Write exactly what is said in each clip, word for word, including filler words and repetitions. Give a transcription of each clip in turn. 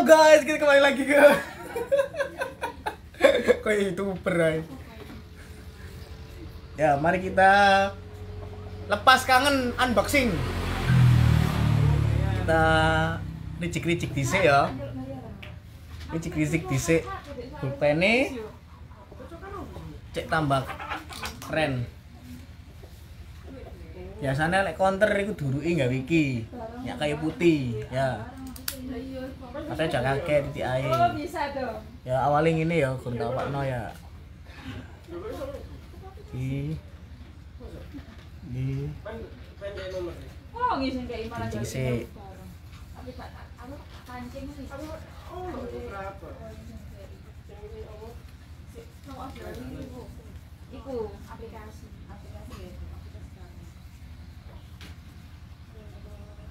Halo guys, kita kembali lagi ke kok YouTuber guys. Ya, mari kita lepas kangen unboxing. Kita ricik-ricik dhisik ya. Ricik-ricik dhisik. Bulpene cek tambah keren. Biasanya lek counter iku duruki gawe iki. Ya kayu putih, ya. Katanya jangan kaget di air. Ya awalnya ini ya, gue tau Pak No ya. Di, di, di C. Iku aplikasi, aplikasi.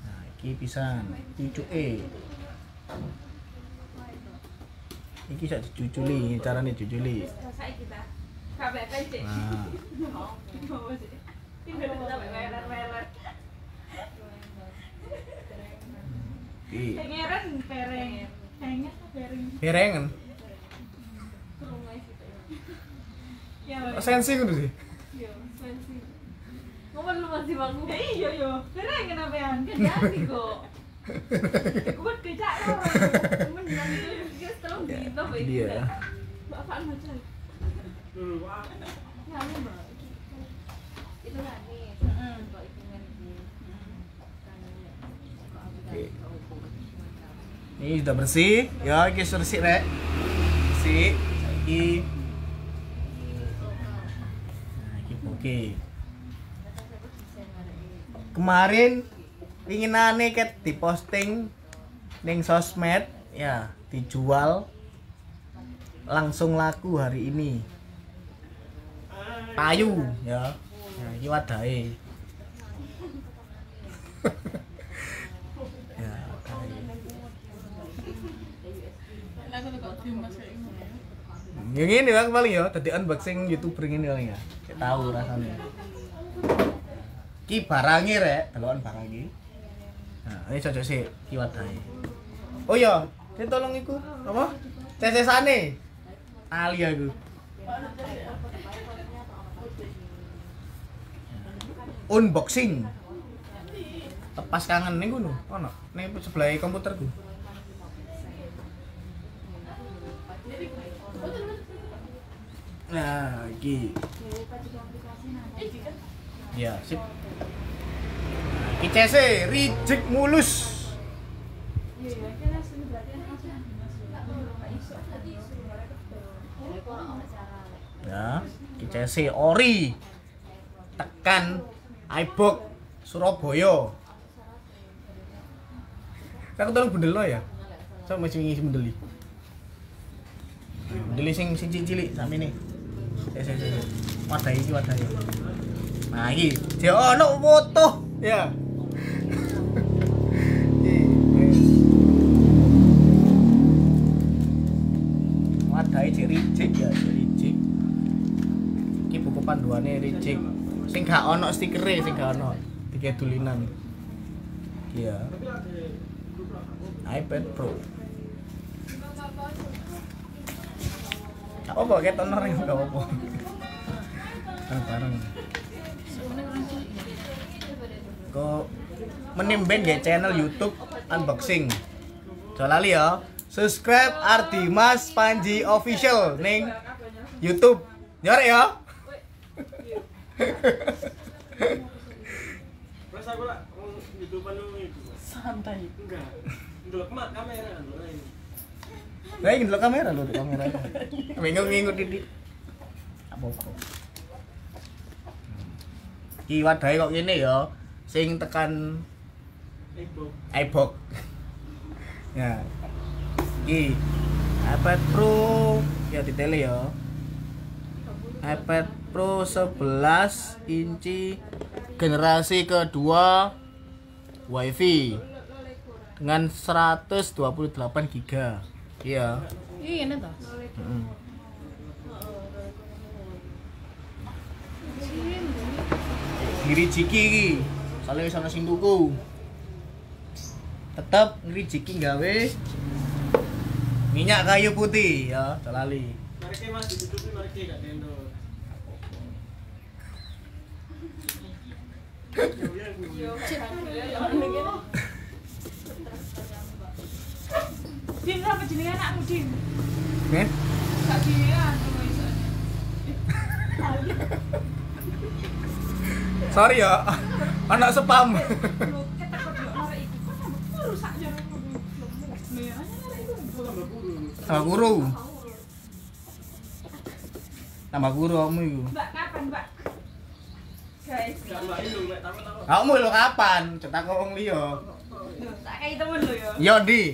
Nah, iki pisan, cucuke. Iki sak dicuculi, carane dicuculi. Nah. Pereng. Sensi kudu sih. Iya, sensi. Ngomong lu masih bangun. Iya, yo. Pereng kenapean? Kendati kok. Gue kecak loh, cuman bilang dia terus gitu begitu. Bapak macam, nyaman mbak. Itu lah nih, kalau hitungan ini. Ini sudah bersih, ya kita bersih rek, bersih lagi. Oke. Kemarin ingin aneh ket diposting ning sosmed ya, dijual langsung laku hari ini. Payu ya. Nah, iki wadahe. Ya. Yang ini bang paling ya, tadi unboxing YouTuber ngene paling ya. Kayak tahu rasanya. Ki barange rek, delokan barang iki. Nah, ini cocok sih, kiwadai. Oh iya, dia tolong iku, apa? Cecesane tali aku. Unboxing. Lepas kangen ning ngono, ono ning sebelah komputerku. Nah, iki. Ya, sip. I C C reject mulus. Ya, I C C ori tekan I B O X Surabaya. Aku tolong bundel lo ya. Saya masih ngisi bundeli. Bundeli sing sing cilik sami nih. C C C. Wadah iki wadah. Nah, iki dia ono foto ya. Wadahnya si reject ya, si reject. Ini buku panduannya reject. Sing gak ono stikernya, sing gak ono tiga dulinan. Iya. iPad Pro. Gak apa-apa, kayak toner ya, gak apa-apa. Bareng-bareng. Kok menimben ya channel YouTube unboxing. Jangan lali ya. Subscribe Ardimas Panji Official ning YouTube. Nyorek ya. Wes aku lak YouTube-an itu. Santai. Enggak. Ndelok kamera lho ini. Lah iki ndelok kamera lho, kamera. Bingung-bingung titik. Apa-apa. Iki wadahe kok ngene ya. Sing tekan iBox. Ya. Iki iPad Pro ya ditele ya. iPad Pro sebelas inci generasi kedua WiFi dengan seratus dua puluh delapan giga. Iya. Iki ngene to. Heeh. Ngerijiki iki. Soale wis ana sing tuku. Tetep ngerijiki gawe minyak kayu putih ya, telali. Mereka mas ditutupi mereka gak dendor. Din apa jenenge anakmu Din? Nggih. Sak dian kowe iso. Sorry ya. Anak spam. Tambah guru. Tambah guru kamu itu. Mbak kapan, Mbak? Guys. Kamu lho kapan? Cetak wong liya. Lho, tak kei temen lho ya. Yo, Di.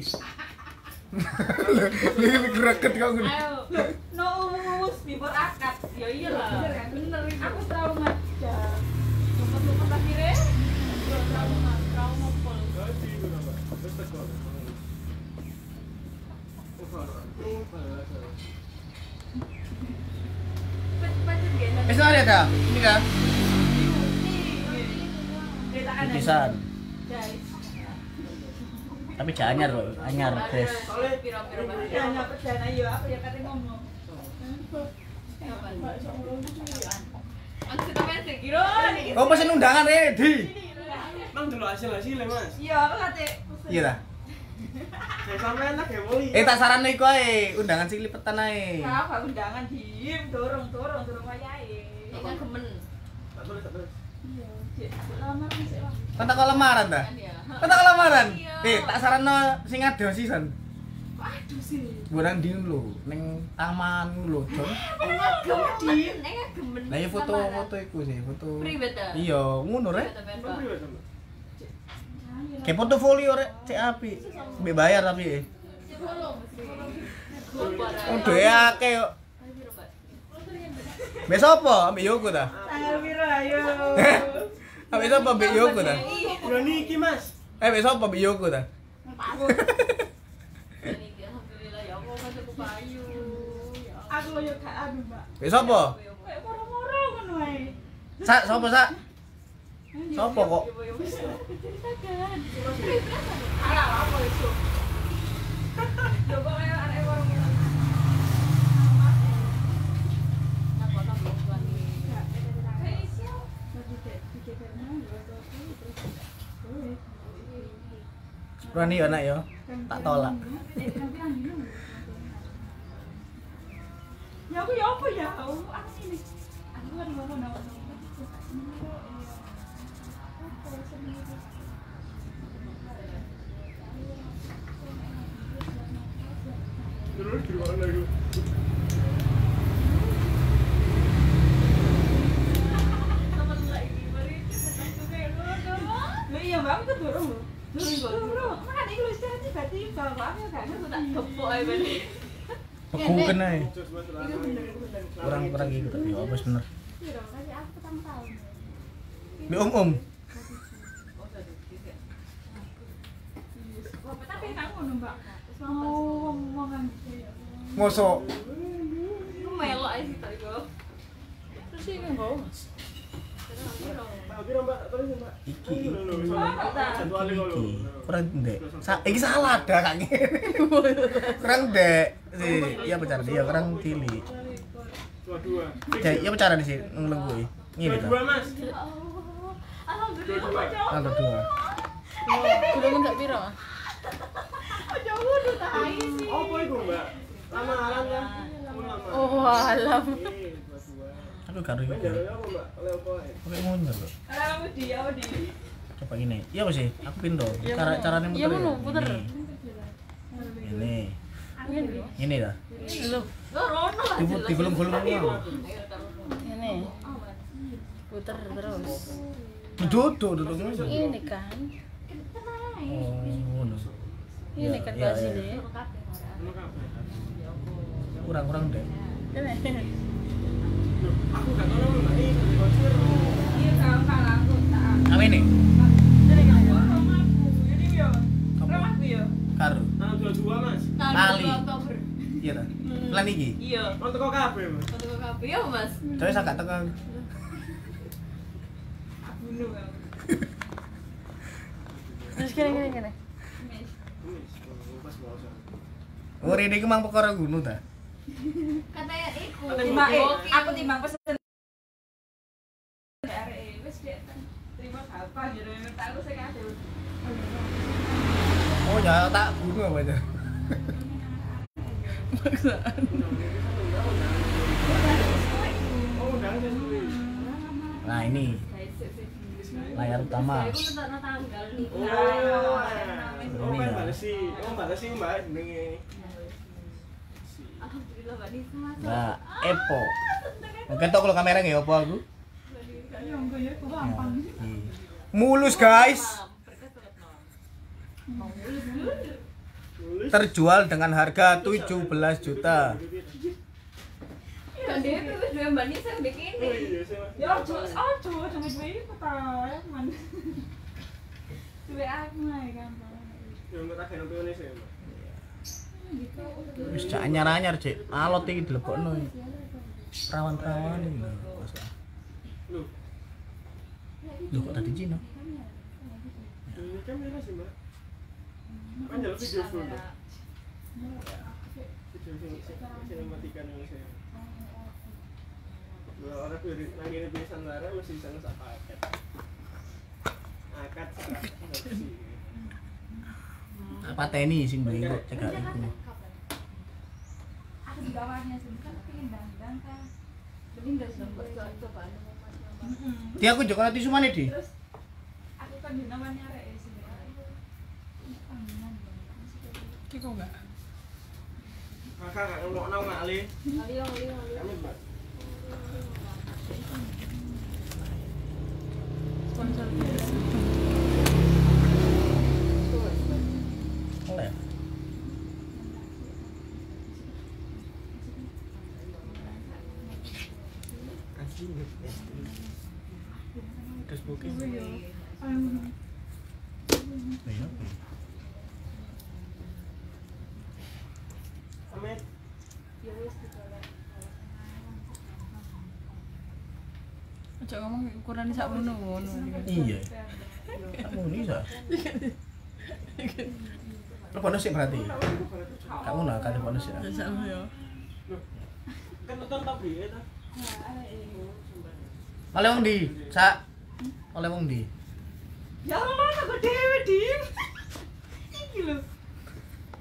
Lho, greget kok ngono. Ayo. No umus bibor akad. Ya iyalah. Bener itu. Aku trauma. Lompat-lompat akhirnya. Trauma, trauma pol. Itu ada dah, ini dah. Lukisan. Tapi jangan anyar loh, anyar guys. Oh pesen undangan eh Di. Mang dulu hasil hasil mas. Iya aku kate. Iya lah. Eh tak saran iku ae, undangan sing lipetan ae. Nah, gak undangan diem, dorong-dorong dorong wayahe. Iki kan gemen. Tak boleh, tak boleh. Iya, Dik. Lamaran sik wae. Kan tak lamaran ta? Kan tak lamaran. Eh tak saranno sing adosan. Kok adosan? Bonan di lho, ning taman lho, Jon. Agem di, ning gemen. Lah ya foto-foto iku sih, foto. Pribet ta? Iya, ngono rek. Kayak portofolio rek cek api. Mbek bayar tapi. Udah ya kayak. Mbek sapa? Mbek Yogo ta? Tanggal piro ayo. Mbek sapa Mbek Yogo ta? Bro niki Mas. Eh mbek sapa Mbek Yogo ta? Aku. Niki alhamdulillah ya Allah masuk payu. Aku yo gak anu, Mbak. Mbek sapa? Kayak moro-moro ngono ae. Sak sapa sak? Sopo kok? Ceritakan. Alah apa itu? Coba ayo arek warung ini. Rani anak ya. Tak tolak. Ya aku ya apa ya? Aku ini. Aku kan ngomong awak. Kurang-kurang gitu tapi apa bener. Bi om om. Mosok. Lu melok ae sih tadi kok. Terus sih ngono. Iki salah dah kak ngene. Kurang ndek. Iya pecahan dia kurang cilik. dua dua. Iya pecahan di sini ngeleng kuwi. Ngene ta. dua dua Mas. Alhamdulillah. dua dua. Kurang ndak piro? Jauh lu tai sih. Apa iku, Mbak? Lamaran kan. Oh, alam. Aduh, karo iki. Oke, ngono lho. Kamu di, aku di. Coba gini. Iya, Mas. Aku pindo. Cara carane muter. Iya, ngono, puter. Ini. Ini dah. Lho. Lho, rono lah. Di belum-belum ngono. Ini. Puter terus. Duduk, duduk ngono. Ini kan. Ngono. Ini kan bahas ini. Kurang-kurang deh. Aku gak tahu lu tadi di konser. Iya, kalau kalah aku tak. Apa ini? Ini kan sama aku. Ini yo. Sama aku yo. Karo. Tanggal dua puluh dua, Mas. Tanggal dua Oktober. Iya ta? Plan iki. Iya. Kon teko kabeh, Mas. Kon teko kabeh yo, Mas. Terus sak gak teko. Bunuh aku. Terus kene-kene. Mes. Mes. Pas bos. Murid iki mang perkara gunu ta. Kata iku. Aku timbang pesen. Arek wis dek terima apa jare aku sing ade. Oh ya tak gunu apa itu. Maksaan. Nah ini layar utama. Oh, oh mbak Lesi, oh mbak Lesi mbak ini. Alhamdulillah mbak Lesi mas. Nah, Epo. Mungkin tau kalau kamera nggak Epo aku. Mulus guys. Terjual dengan harga tujuh belas juta. Wis anyar-anyar, Cek. Alot iki dilebokno. Rawan-rawan lho. Lho kok tadi Cina. Orang pilih nangis di Nusantara masih bisa ngesak paket akad apa teni sing beli kok cegak aku di bawahnya sih kan pengen dandang kan lebih dari coba dia aku juga nanti cuma di aku kan namanya rek sih ki kok enggak kakak enggak mau nang ngale ngale ngale Cak ngomong ukuran sak ngono ngono. Iya. Ngono iso. Lepono sing berarti. Kamu nak kan lepono sih. Sak ngono ya. Kan nonton ta piye ta? Oleh wong ndi? Cak. Oleh wong ndi? Ya mana kok dhewe, Dim. Iki lho.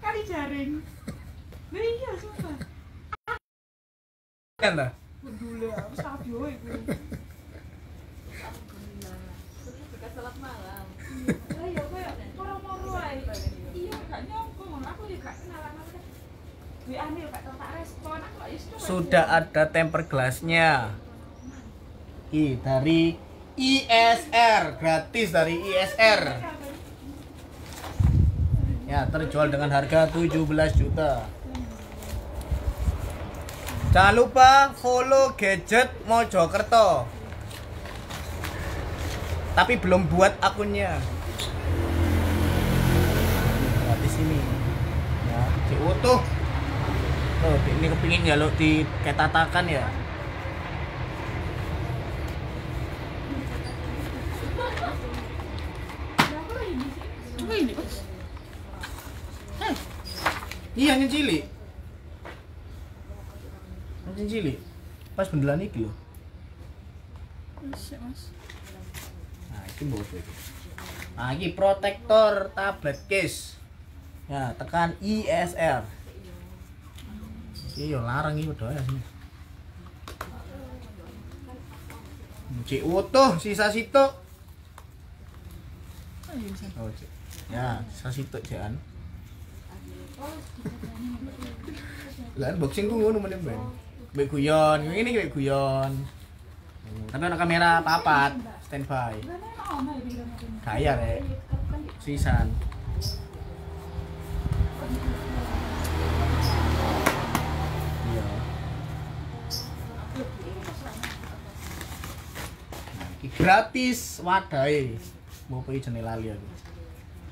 Kali jaring. Lha iya sumpah. Kan ta? Dulu aku sabyo iku. Salat malam. Lah ya koyo moro-moro ae. Iya, gak nyongko ngono. Aku ya gak kenal ana. W A-ne gak tak respon. Aku kok iso. Sudah ada temper gelasnya. Ki dari I S R, gratis dari I S R. Ya, terjual dengan harga tujuh belas juta. Jangan lupa follow gadget Mojokerto. Tapi belum buat akunnya. Nah, di sini. Ya, diutuh. Tuh, ini kepingin ya lo diketatakan ya. Coba ini, Bos. Eh. Iya, yang cilik. Yang cilik. Pas bendelan iki lho. Mas, Mas. Ini bos itu. Nah, ini protektor tablet case. Ya, tekan I S R. Iki yo larang iki padha ya sini. Cek utuh sisa situk. Oh, cek. Ya, sisa situk jekan. Lah unboxing ku ngono meneh, Ben. Mbek guyon, ngene iki mbek guyon. Tapi ana kamera papat standby. Kaya rek. Sisan. Iya. Iki gratis wadahe. Mau pergi jeneng lali aku.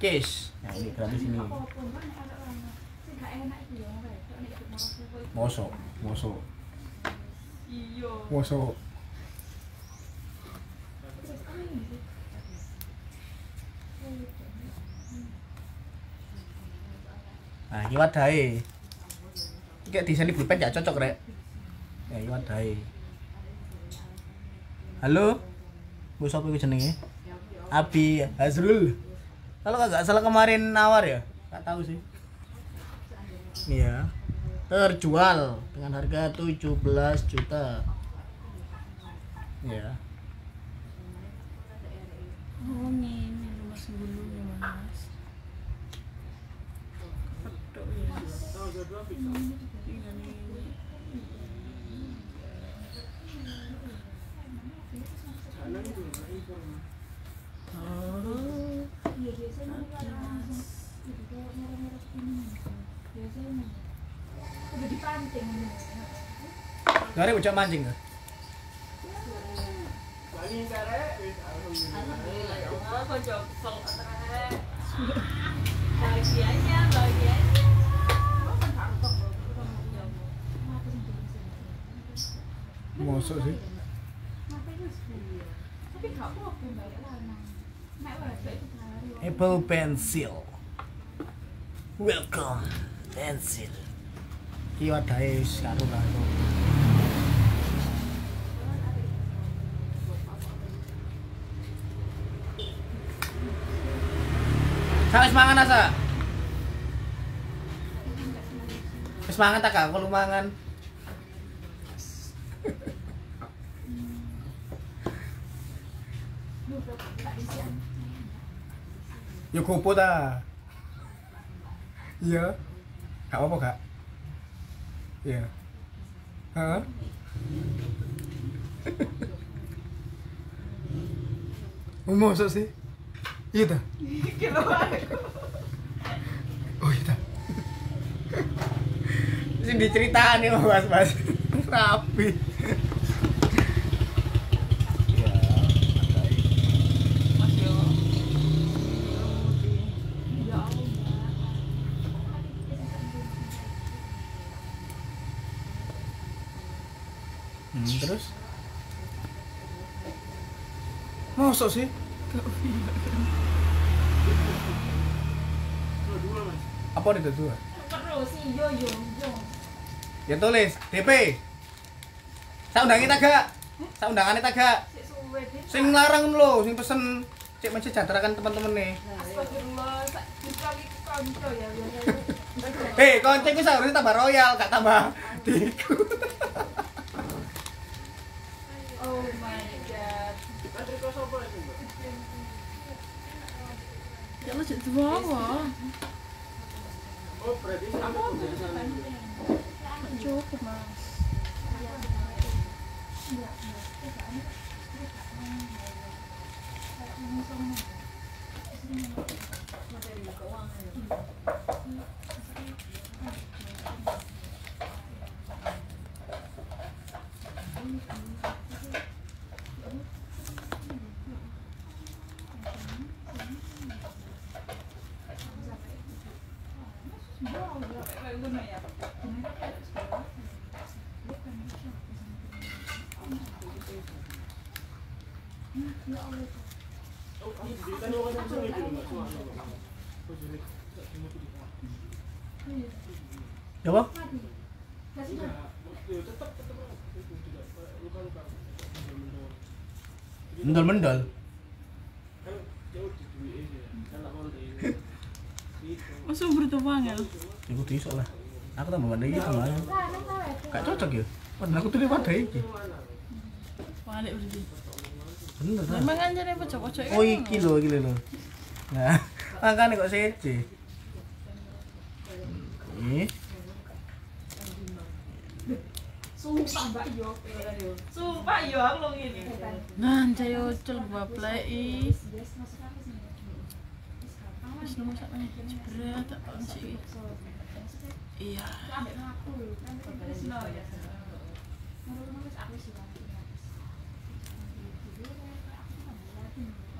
Cash. Nah, ini gratis ini. Mosok, mosok. Iya. Mosok. Nah, iki wadahe. kayak desain di pulpen gak cocok rek. Ya iku adae. Halo. Ku sapa iku jenenge? Abi Hazrul. Kalau enggak salah kemarin nawar ya? Enggak tahu sih. Iya. Terjual dengan harga tujuh belas juta. Iya. Oh, ini nomor sebelumnya, Mas. Ketok ya. Oh, iya biasanya udah dipancing. Gare ucap mancing enggak? Bali gare wis alhamdulillah. Oh, kocok sok atrae. Bahagianya, bahagianya. Mosok sih. Tapi gak apa-apa bayar lanang. Nek ora itu Apple Pencil. Welcome Pencil. Iki wadahe wis karo karo. Wis mangan asa. Wis mangan ta Kak, aku mangan. Yo kopo ta. Iya. Gak apa-apa, Kak. Iya. Hah? Umur so sih. Iya ta. Oh iya ta. Sing diceritaan nih Mas, Mas. Rapi. Hmm, terus masa sih? Apa ada dua? Perlu sih, yo yo yo. Ya tulis, D P. Saya undangi ta gak? Saya undangane ta gak? Sing larang lho, sing pesen cek mensejahterakan teman-teman nih. Astagfirullah, sak dikali kanca ya. Eh, kanca iki seharusnya tambah royal, gak tambah diku. Oh my god. Patrick sapa iki, Mbak? Ya mesti dua. Oh, berarti sampe cukup, Mas. Iya. Ya apa? Mendol-mendol. Masuk bertumpang ya? Aku tisok lah. Aku tambah pada ini kemana? Gak cocok ya? Padahal aku tulis pada ini. Balik berarti. Bener lah. Memang aja nih pojok-pojok ini. Oh iki loh, iki loh. Nah, makanya kok sece. Ini. Sumpah mbak yo, sumpah yo aku lo gini. Nah, cayo coba play. Mas nomor satu nih, berat apa sih? Iya.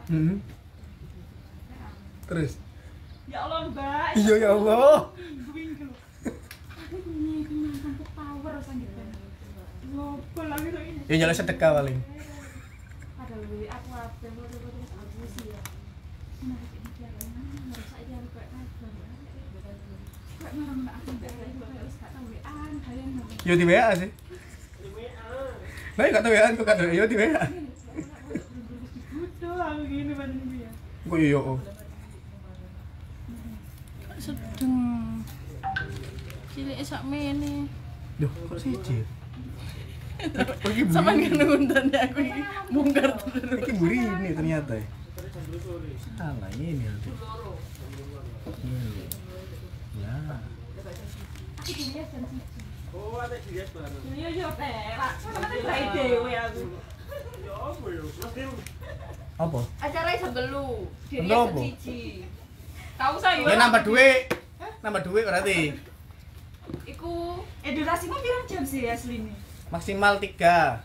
Hmm. Terus. Ya Allah mbak. Iya ya Allah. Ya jalan sedekah paling. Yo di W A sih. Di W A. Nah, enggak tahu W A, kok enggak tahu yo di W A. Udah aku gini banding dia. Kok yo yo. Sedeng. Cilik sak mene. Duh, kok siji. Sampeyan kan nonton aku iki bongkar terus. Iki burine ternyata. Salah ini nanti. Ya. Oh, ada dilihat baru. Yo yo pelak. Sampeyan bae dhewe aku. Yo apa yo? Apa? Acara sebelu. Dirinya siji. Tahu saya yo. Ya nambah duit. Nambah duit berarti. Iku edukasimu pirang jam sih asline? Maksimal tiga,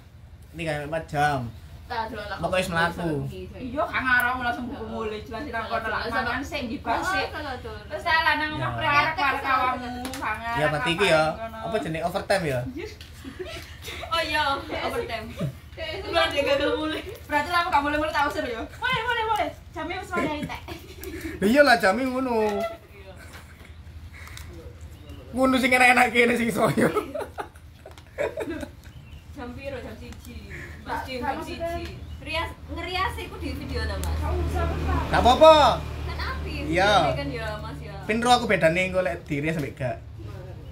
tiga empat jam. Tak dulu lah. Pokoknya semelaku. Iyo, kangarau langsung buku mulai jelasin aku dalam tangan saya dibasik. Terus saya lanang ngomong perkara kawanmu, kangarau. Ya berarti itu ya. Apa jenis overtime ya? Oh iya, overtime. Luar dia gagal mulai. Berarti kamu gak boleh mulai tak usir ya? Boleh, boleh, boleh. Jamnya harus mandi tak? Iya lah jamnya ngono. Ngono sih enak-enak kene sih soyo. Jam biru, jam siji Mas Jim, jam siji ngeriasi aku di video ada mas. Gak apa-apa. Kan abis, iya kan ya mas ya. Pinro aku bedanya aku liat dirinya sampe gak.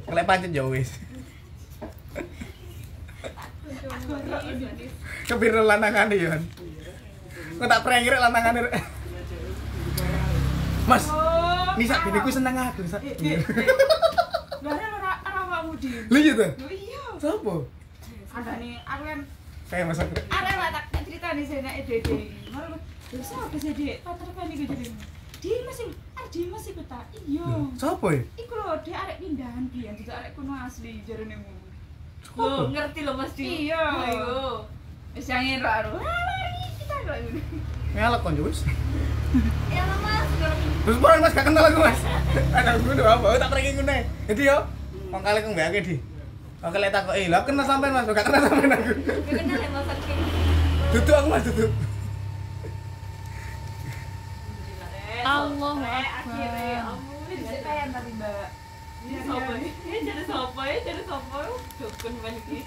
Ngeliat pancet jauh wis. Kepinro lanangannya yon. Aku tak pernah ngirik lanangannya. Mas, ini sak bini ku seneng aku. Gak ada lo rawamu di. Lu gitu? Iya. Siapa? Ada nih, aku kan saya masak arek lah tak cerita nih saya nak E D D malu, terus apa sih dia? Pater kan nih kejadian dia masih, arek dia masih betah iyo siapa ya? Iku loh, dia arek pindahan dia, juga arek kuno asli jarunemu loh, ngerti loh mas di iyo ayo misalnya raro, lari kita loh ngelak kan Jus? Ya lah mas terus barang mas, gak kenal aku mas anak gue udah apa, tak pergi gue nih jadi yo, pangkali aku gak ada aku lihat aku, eh lah kena sampean mas, gak kena sampean aku gak kena ya mas, oke duduk aku mas, duduk Allah akhirnya ini bisa kayaan tadi mbak ini sopoy, ini jadi sopoy, jadi sopoy dukun banget ini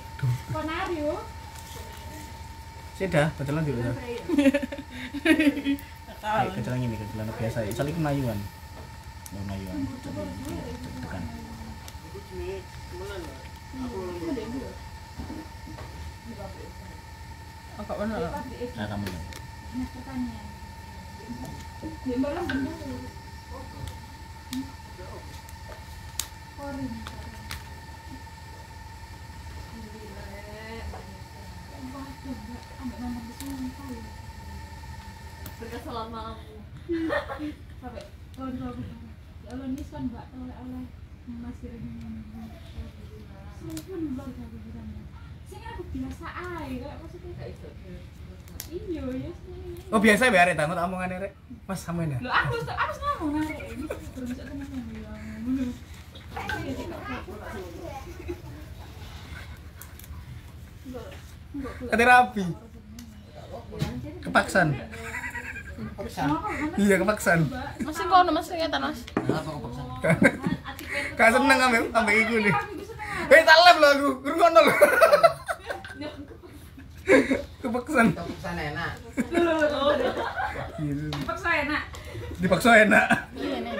konario sudah, kejalan dulu ya kejalan ini, kejalan biasa ya soalnya kemayuan ya kemayuan, deg-degan agak benar lah. Nah kamu nih. Berkesalan malammu. Sampai tahun-tahun. Kalau ini kan mbak oleh-oleh masih ringan. Mungkin belum ada bedanya. Sing aku biasa ae, kok maksudnya gak iso. Iya, ya sih. Oh, biasa bae arek takut omongane rek. Mas sampean ya. Lho, aku aku ngomong arek iki terus iso tenan ya. Ngono. Kate rapi. Kepaksaan. Kepaksaan. Iya, kepaksaan. Masih kono Mas ngetan, Mas. Apa kepaksaan? Gak seneng ambek ambek iku nih. Eh, tak lep lho aku, ngergono lho. Kepaksan. Kepaksan enak. Dipaksa enak. Dipaksa enak. Iya enak.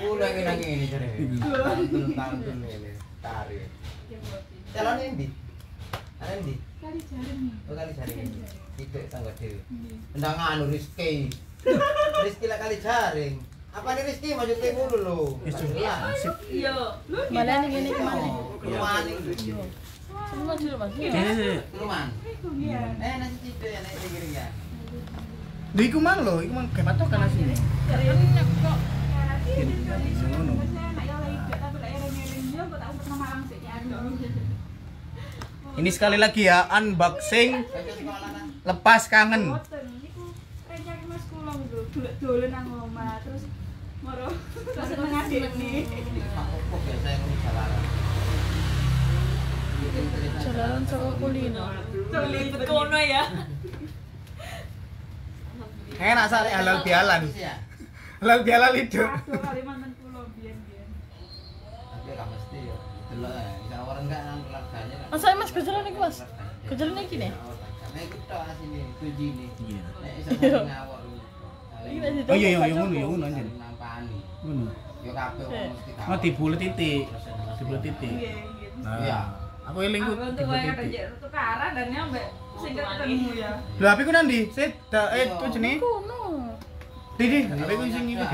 Ulangi-ulangi ini jare. Tantun-tantun ini, tarik. Calon endi? Calon endi? Kali jare nih. Oh, kali jare. Titik tangga dhewe. Ndangan Rizki. Rizki lah kali jaring. Apa nih Rizky maksudnya mulu lo? Iya, lu gimana nih gini kemana? Keluman semua dulu mas keluman eh nasi cido ya, nasi giring ya di kumang lo, kumang kayak patokan nasi ini kerenek kok ini sekali lagi ya, unboxing lepas kangen dolen nang omah terus moro seneng adekne opo biasa ngono jalaran jalaran saka kulino terlibat kono ya enak sare halal bialan halal bialan lido kalimantan kulo biyen-biyen tapi ra mesti ya delok ae. Saworen gak nang keluargane. Masa Mas kejeron iki, Mas? Kejeron iki ne? Nek iki tok asine, kunci ne. Iya. Nek iso ngawur. Oh iya iya ngono ya ngono anjen. Ngono. Ya kabeh mesti kabeh. Oh dibulet titik. Dibulet titik. Iya. Aku eling ku. Aku tukaran dan nyampe sing ketemu ya. Lah apiku nang ndi? Set eh ku jenenge. Didi, apa itu sing iki?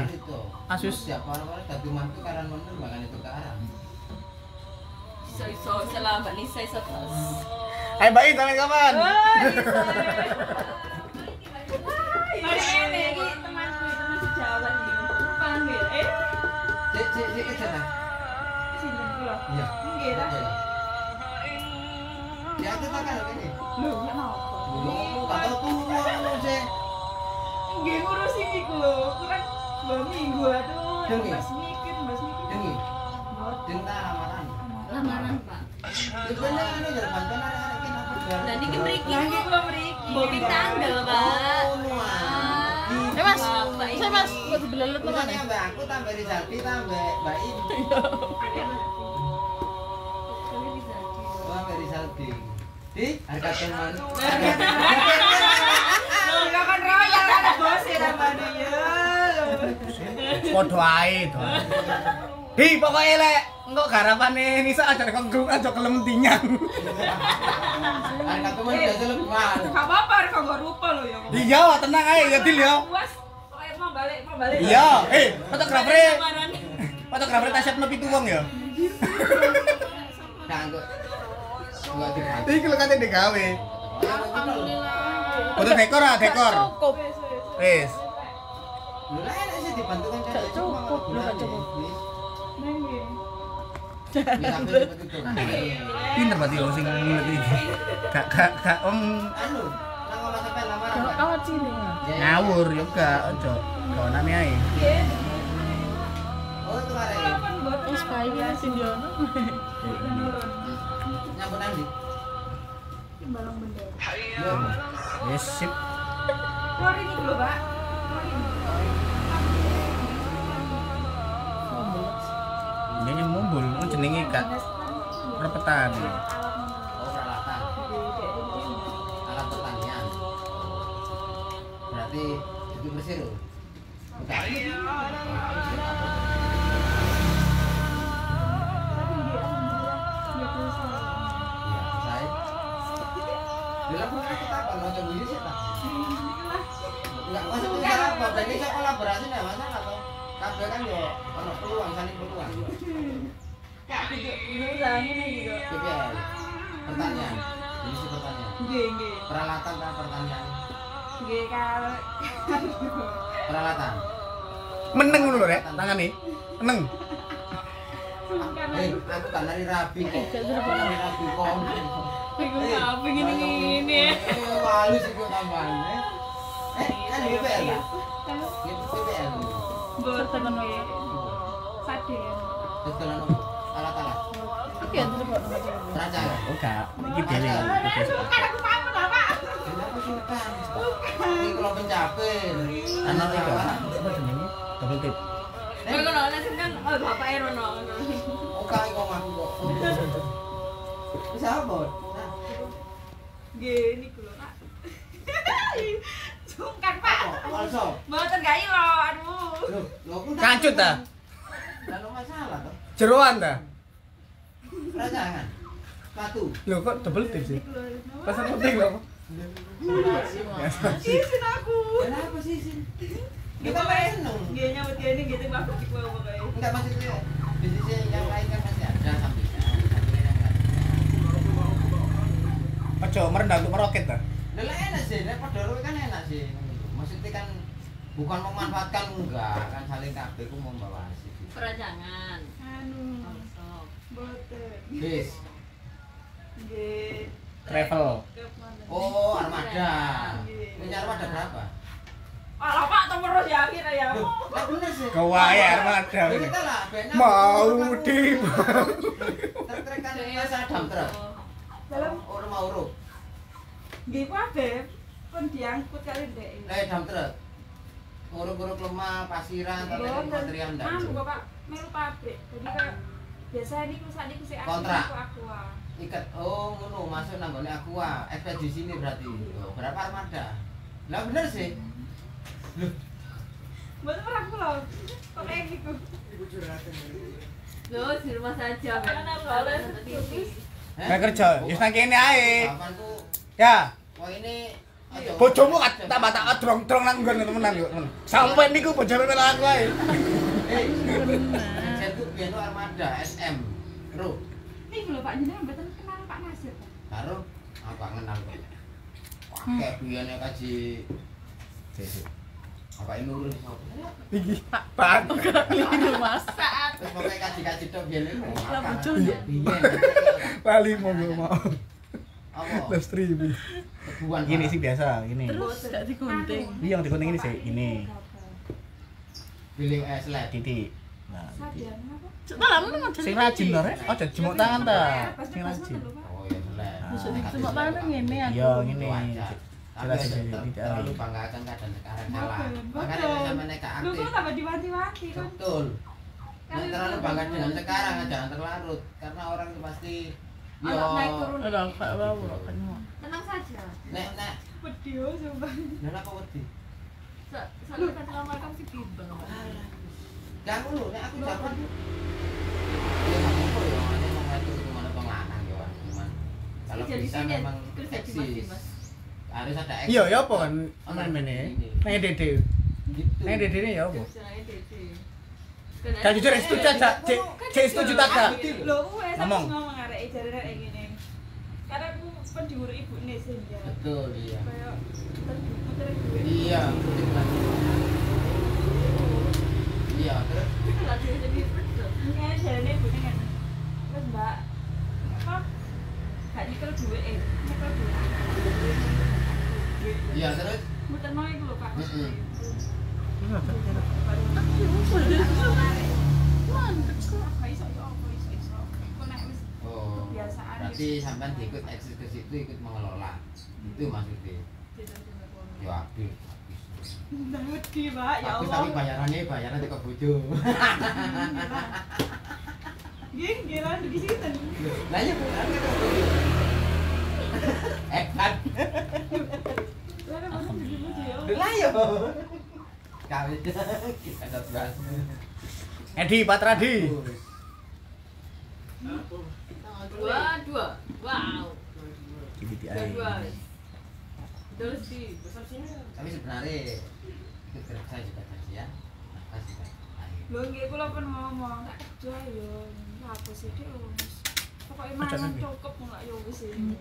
Asus siapa nomor dadi mantu karan bener makane tukaran. Iso-iso salam Mbak Lisa iso terus. Hai Mbak Lisa, kapan? Mari ini iki temanku, teman sejalan iki. Panggil eh. Cek cek cek sana. Sini dulu. Iya. Nggih ta. Ya kita kan ini. Lho, kenapa? Lho, kata tuwa sih. Nggih ngurusi iku lho, kurang dua minggu aduh. Mas mikir, Mas mikir. Dengi. Denta lamaran. Lamaran, Pak. Dene anu jar banten arek iki napa jar. Lah niki mriki. Lah niki kula mriki. Boki tandel, Pak. Eh Mas, saya Mas kok dibelelet to kan. Tambah aku tambah Rizaldi tambah Mbak In. Kali Rizaldi. Wah, Rizaldi. Di harga teman. Kan royal ada bos ya madu ya. Podo ae to. Hi pokoke lek engko garapane Nisa aja konggrung aja kelemtingan. Angkat temen aja leman. Enggak apa-apa kok enggak rupa lho ya. Iya, tenang ae ya Dil ya. Wes pokoke mau balik, mau balik. Iya, eh fotografer. Fotografer tak siapno pitu wong ya. Nanggo. Iki lho kate digawe. Alhamdulillah. Foto dekor ah, dekor. Cukup. Wis. Lha nek sing dibantu kan cukup, lho cukup. Nang nggih. Pinter berarti wong sing ngerti iki. Gak gak gak om anu, nang olah sampe lamaran. Kok cilik. Ngawur yo gak ojo. Konane ae. Nggih. Oh, tuh arek. Wis bae ya sing yo. Nyambut nang ndi? Balong bendera. Yes, sip. Keluar ini dulu, Pak. Ini yang mumbul, ini jenenge kak repetan. Oh, peralatan. Alat pertanian. Berarti itu Mesir. Bukan. Bila bukan kita apa, macam ini sih tak? Enggak masuk ke apa? Berarti saya kolaborasi nggak masalah toh? Kabel kan yo, kalau peluang saling peluang. Kak, ini usahanya nih gitu. K P L, pertanian, jenis pertanian. Gini. Peralatan kan pertanian. Gini kalau. Peralatan. Meneng dulu ya, tangan nih, meneng. Eh, aku tak lari rapi kok. Lari rapi kok. Aku nggak begini-gini. Malu sih gue tambahannya. Eh, kan G P L lah. G P L. Berteman lagi. Sade. Berteman alat-alat. Oke, itu buat raja. Enggak, ini beli. Bukan aku paham lah Pak. Bukan. Ini kalau pencapaian. Anak itu apa namanya? Double tip. Kalau nolak kan, oh bapak Erono. Oke, kok aku kok. Bisa apa? Gini kulo Pak. Sungkan Pak. Walso. Mboten gak ilo, aduh. Lho, kancut ta? Lah lo masalah to. Jeroan ta? Rajangan. Satu. Lho kok double tip sih? Pasar penting lho. Sisin aku. Kenapa sisin? Kita main seneng. Nggih nyawet kene nggih tembak kuwi pokoke. Enggak maksudnya. Di sisi yang lain kan masih ada sampai. Ojo merendah untuk meroket ta. Lah enak sih, nek padha kan enak sih. Maksudnya kan bukan memanfaatkan enggak, kan saling kabeh ku membawasi. Perancangan. Anu. Boten. Bis. Nggih. Travel. Oh, armada. Punya armada berapa? Alah Pak, temu terus ya akhirnya ya. Lah bener sih. Kewae armada. Kita lah benar. Mau di. Tertrekan Mas Adam terus. Dalam orang mau urut, gini apa? Pun diangkut kali deh. Eh, jam terus. Urut-urut lemah, pasiran, material dan. Bapak melu pabrik, jadi kayak biasa niku sakniki sik Aqua. Iket oh ngono masuk nang gone Aqua. F P G sini berarti. Oh, berapa armada? Lah bener sih. Loh. Mboten ora kula. Kok e niku. Iku curhatan. Loh, di rumah saja. Nek kerja, wis nang kene ae. Ya. Wong ini bojomu tambah tak drong-drong nang nggon temenan kok. Sampai niku bojone aku ae. Eh, jenengku Beno Armada S M. Bro. Niki lho Pak jenengan mboten kenal Pak Nasir. Karo aku kenal kok. Akeh biyane kaji. Apa ini urus apa? Iki Pak Pak ini masak. Wis pokoke kaji-kaji tok biyane. Lah bojone biyen. Bali monggo mau. Apa? Live streaming. Gini sih biasa, gini. Terus gak digunting. Iya, yang digunting ini sih, ini. Biling es led titik. Nah. Coba lah meneng aja. Sing rajin lho, Rek. Aja jemuk tangan ta. Sing rajin. Oh iya, led. Bisa dijemuk tangan ngene aku. Iya, ngene. Jelas jadi tidak terlalu banggakan keadaan sekarang salah. Makanya sampe nek aktif. Lu tambah diwanti-wanti kan. Betul. Jangan terlalu bangga dengan sekarang, jangan terlarut karena orang itu pasti yo. Ora apa wae kan. Tenang saja. Nek nek wedi yo coba. Lah apa wedi? Soalnya kan selama kamu sih bimbang. Jangan dulu, nek aku jangan. Ya nggak apa-apa ya, nek mau ngatur gimana pengelanang ya, cuman kalau bisa memang eksis. Harus ada eksis. Iya, ya apa kan main-maine. Nek dede. Gitu. Nek dedene ya apa? Kan jujur itu caca, setuju tak gak? Lho, wes ngomong arek jarene kayak gini. Karena aku pendiur ibune sih ya. Betul, iya. Kayak puter duwe. Iya. Iya, terus itu lagi jadi betul. Kayak jarene ibune kan. Terus Mbak, apa? Gak nyekel duwe eh, nyekel duwe. Iya, terus muter no iku lho, Pak. Heeh. Iya, terus. Oh, berarti sampean ikut eksis ke situ, ikut mengelola. Itu maksudnya. Ya aktif. Wedi, Pak. Ya Allah. Tapi bayarannya bayaran teko bojo. Nggih, ngiran di situ. Lah ya bukan teko bojo. Eh, kan. Lah ya. Kawe kita ada tugas. Edi Patradi. Dua dua. Wow. Jadi terus di besar sini. Tapi sebenarnya kerja juga kerja. Lho nggih kula pun ngomong, tak kerja yo. Apa sih iki wis. Pokoke mangan cukup enggak yo wis iki.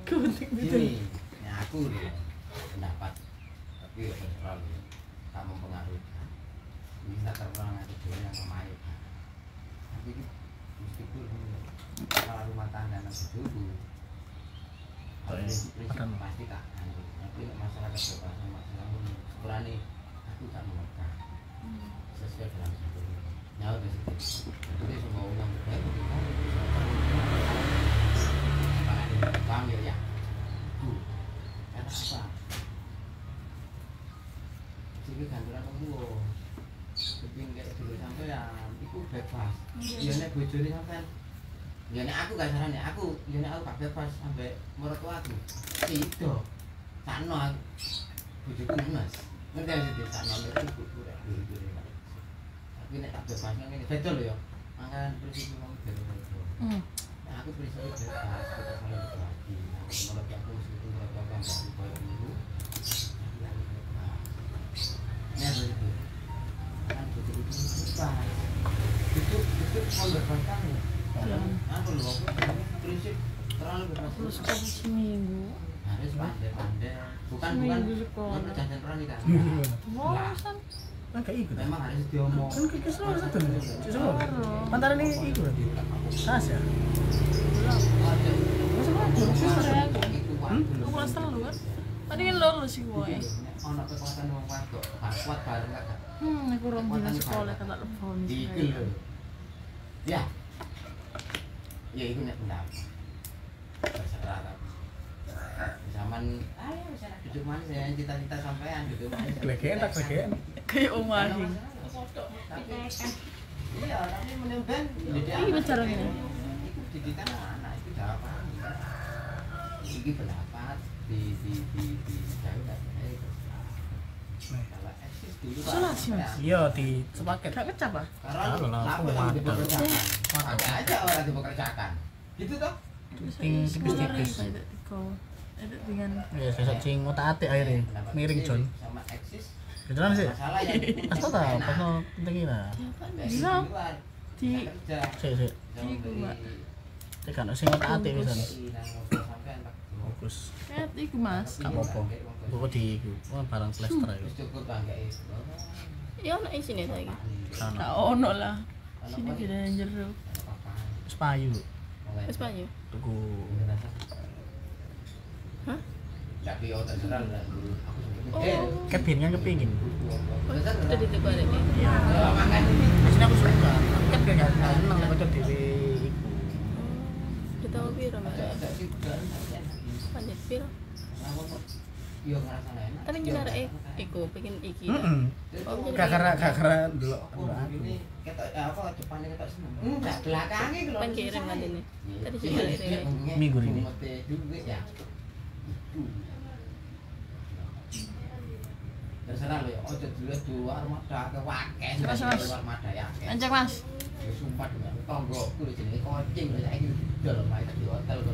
Ya aku lho pendapat. Tapi yo terlalu tak mempengaruhi. Bisa terlalu ada yang memayu. Jadi meskipun kalau rumah tangga nanti dulu, kalau ini prinsip pasti tak anu. Nanti masyarakat bebas sama selalu berani. Aku tak mengekang sesuai dengan sebelum nyawa besi. Jadi semua orang berani. Bang ya ya. Tuh, kenapa? Jadi kantoran kamu, tapi kayak dulu sampai ya. Aku bebas. Iya nek bojone sampean. Ya nek aku gak saran ya aku, ya nek aku gak bebas sampai mertua aku. Sido. Sakno aku. Bojoku Mas. Ngerti ya sithik sakno aku kurang dulure. Tapi nek tak bebas nang ngene beda lho ya. Mangan prinsip wong beda. Hmm. Nah, aku prinsip bebas. Kita saling berbagi. Kalau aku situ mertua aku baik dulu. Ya begitu. Kan bojoku bebas. Itu itu mau berpantang ya? Aku lho, aku prinsip terlalu bebas. Aku sekolah seminggu. Harus pandai-pandai. Bukan bukan perjanjian pernikah. Wah, kan? Nah, kayak ikut. Memang harus diomong. Kan kita selalu satu. Pantaran ini ikut. Khas ya? Masa kan? Aku pulang selalu kan? Tadi kan lo lho sih woy. Ono kekuatan wong wadok, kuat bareng gak? Hmm, aku rong dina sekolah kan tak lebon. Iki lho. Ya. Ya iku nek ndang. Terserah ta. Zaman ayo bisa duduk manis ya cita-cita sampean duduk manis. Glegeken tak glegeken. Kayak omani. Iya, tapi menemben. Iya, caranya. kita mana itu jawaban kita ini pendapat di di di di jauh dari itu kalau eksis dulu iya di sepaket nggak kecap lah kalau laku laku dipekerjakan ada aja orang dipekerjakan gitu toh tipis-tipis ada dengan ya saya cing otak atik akhirnya miring John sama eksis beneran sih asal tau karena pentingin lah bisa di sih sih tekan sing otak atik misal fokus lihat iku mas gak apa-apa buku di barang plaster ya cukup banggae ya ono isine saiki gak ono lah sini bedane jero wis payu wis payu tuku hah? Tapi oh terserah lah dulu. Eh, kepingin kepingin. Udah ditegur ada nih. Iya. Sini aku suka. Kepingin nggak seneng ngocok dewi. Kita hobi ramai. Panjat piro. Tapi kita ada iku pengen iki. Gak karena gak karena dulu. Apa Jepangnya kita seneng. Enggak belakangnya kalau. Pengirim nanti nih. Tadi juga ini. Minggu ini. Terserah lho, ojo dulu dua armada ke wakil armada yakin anjak mas ya sumpah dengan tonggokku lho jenis kocing lho saya ini udah lho main di hotel lho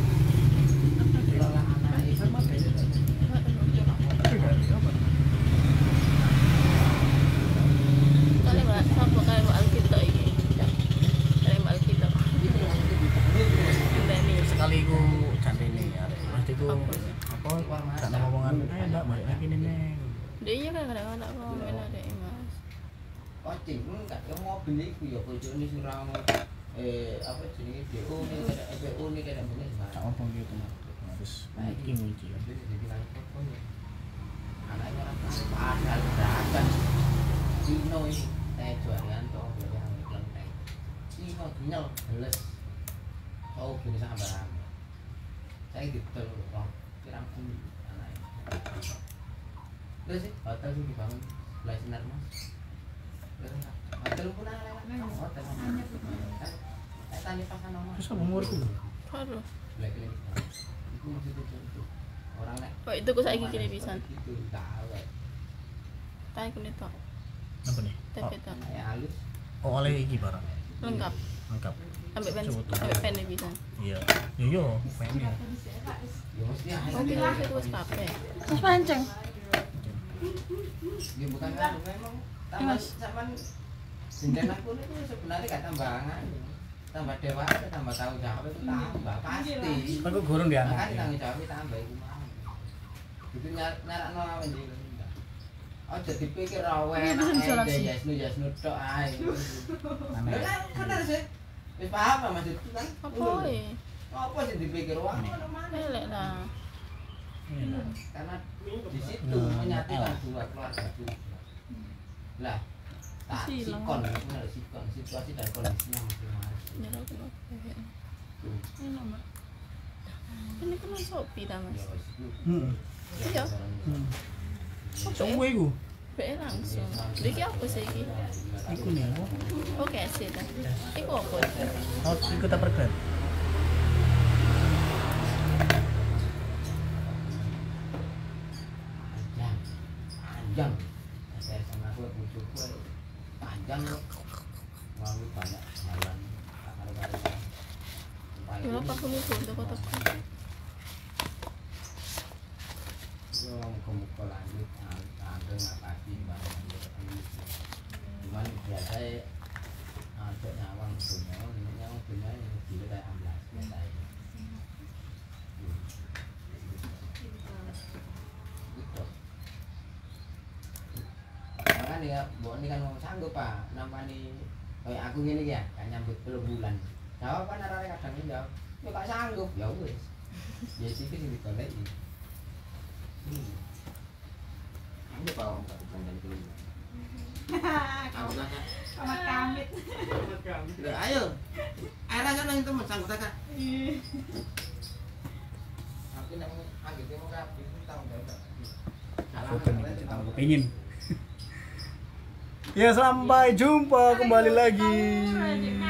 lelah anak itu mah beda lho kali mbak, sama kali mbak Alkita ini kali mbak Alkita sekali ku cantini pasti ku apa karena ngomongan eh enggak balik lagi nih neng dia iya kan kadang-kadang aku ngomongin adek mas kocing lu gak ada mobil itu ya kocok ini surang eh apa jenis D O ini kadang E B O ini kadang mungkin tak ngomong gitu harus mungkin uji anaknya orang pasal beragam Cino ini saya jualan toh dari hamil kelenteng Cino kenyal beles oh gini sampai rame saya gitu loh kirang kumi anaknya udah sih hotel tuh dibangun sebelah sinar mas hotel pun anaknya hotel anaknya saya tanya pasan nomor terus sama umur tuh aduh sebelah kiri itu masih tuh orang lain kok itu kok saya kiri pisan gitu tau tanya kini tau apa nih? Tapi tau oh oleh iki barang lengkap lengkap ambil pen, ambil pen lebih kan? Iya, yo, pennya. Mungkin lah itu kafe. Mas panceng. Dia bukan kan, memang tambah zaman jendelan aku itu sebenarnya gak tambangan, tambah dewasa, tambah tahu jawab itu tambah pasti. Kan gue gurun dia. Kan tanggung jawabnya tambah itu mah. Itu nyarak nolawan juga. Oh jadi pikir rawen, ada jasnu jasnu doai. Benar, benar sih. Wis paham apa maksudku kan? Apa e? Apa sing dipikir wah ngono maneh lek lah. Karena di situ menyatukan dua keluarga itu. Lah, tak sikon, benar sikon, situasi dan kondisinya masing-masing. Ya lho. Ini lho. Ini kan sopi ta, Mas. Heeh. Iya. Sopo iku? Be langsung. Iki apa sih iki? Iku nih apa? Oke, sih ta. Iku apa? Oh, iku ta perban. Panjang. Panjang. Saya sama aku butuh panjang loh. Wah, banyak jalan. Ya, apa perlu foto foto? Yo, kamu kok lanjut. Nggak pasti barang cuman biasa ada nyawang punya nyawang punya yang gila kayak amblas biasa gitu maka nih ya buat ini kan mau sanggup pak nama nih kayak aku gini ya kan nyambut belum bulan jawaban arahnya kadang jawab ya gak sanggup ya wes ya sih ini dikoleksi ini kalau enggak bukan dulu. Sama kamit. Sama kamit. Ayo. Arahkan nang teman sanggutakan. Tapi nek anggit mau rapi, tahu enggak? Salah. Pengen. Ya, sampai jumpa kembali lagi.